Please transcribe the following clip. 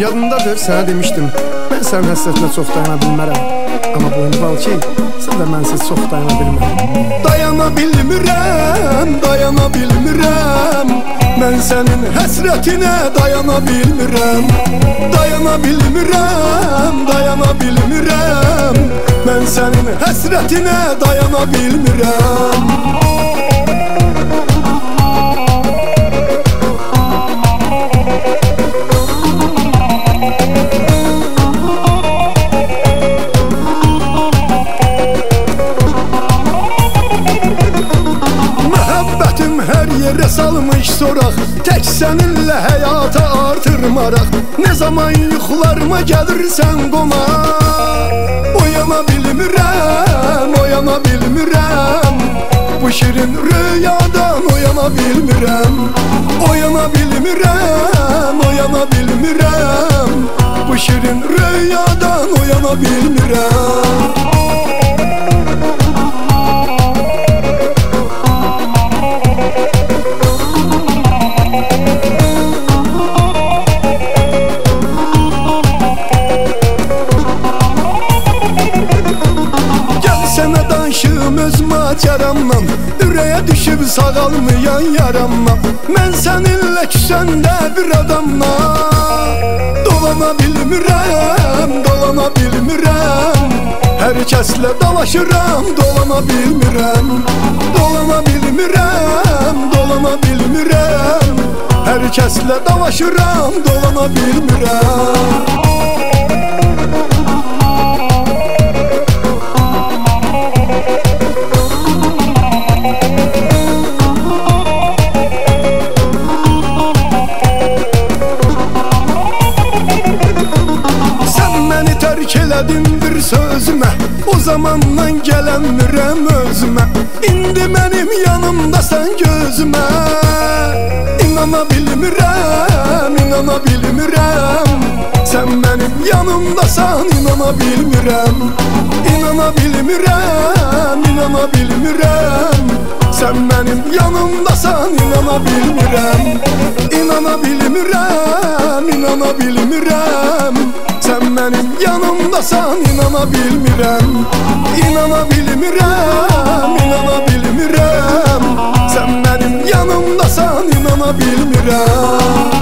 Yadındadır, sənə demişdim, mən sənin həsrətinə çox dayana bilmərəm. Amma bu indi val ki, sən də mənsiz çox dayana bilmərəm. Dayana bilmirəm, dayana bilmirəm, mən sənin həsrətinə dayana bilmirəm. Dayana bilmirəm, dayana bilmirəm, mən sənin həsrətinə dayana bilmirəm. Yere salmış sorak, tek seninle hayata artır marak. Ne zaman yuxlarıma gelirsen qona, oyana bilmirəm, oyana bilmirəm, bu şirin rüyadan oyana bilmirəm. Oyana bilmirəm, oyana bilmirəm, bu şirin rüyadan oyana bilmirəm. Öz macaramdan, ürəyə düşüb sağalmayan yaramdan, mən səninlə küsəndə bir adamla. Dolana bilmirəm, dolana bilmirəm, hər kəslə dalaşıram, dolana bilmirəm. Dolana bilmirəm, dolana bilmirəm, hər kəslə dalaşıram, dolana bilmirəm. Dindir sözüme, o zamandan gelenmirem özüme. İndi benim yanımda sen gözüme. İnana bilmirem, inana bilmirem, sen benim yanımdasan inana bilmirem. İnana bilmirem, inana bilmirem, sen benim yanımdasan inana bilmirem. İnana bilmirem, inana bilmirem, sen benim yanımdasan inana bilmirəm. İnana bilmirəm, inana bilmirəm, sen benim yanımdasan inana bilmirəm.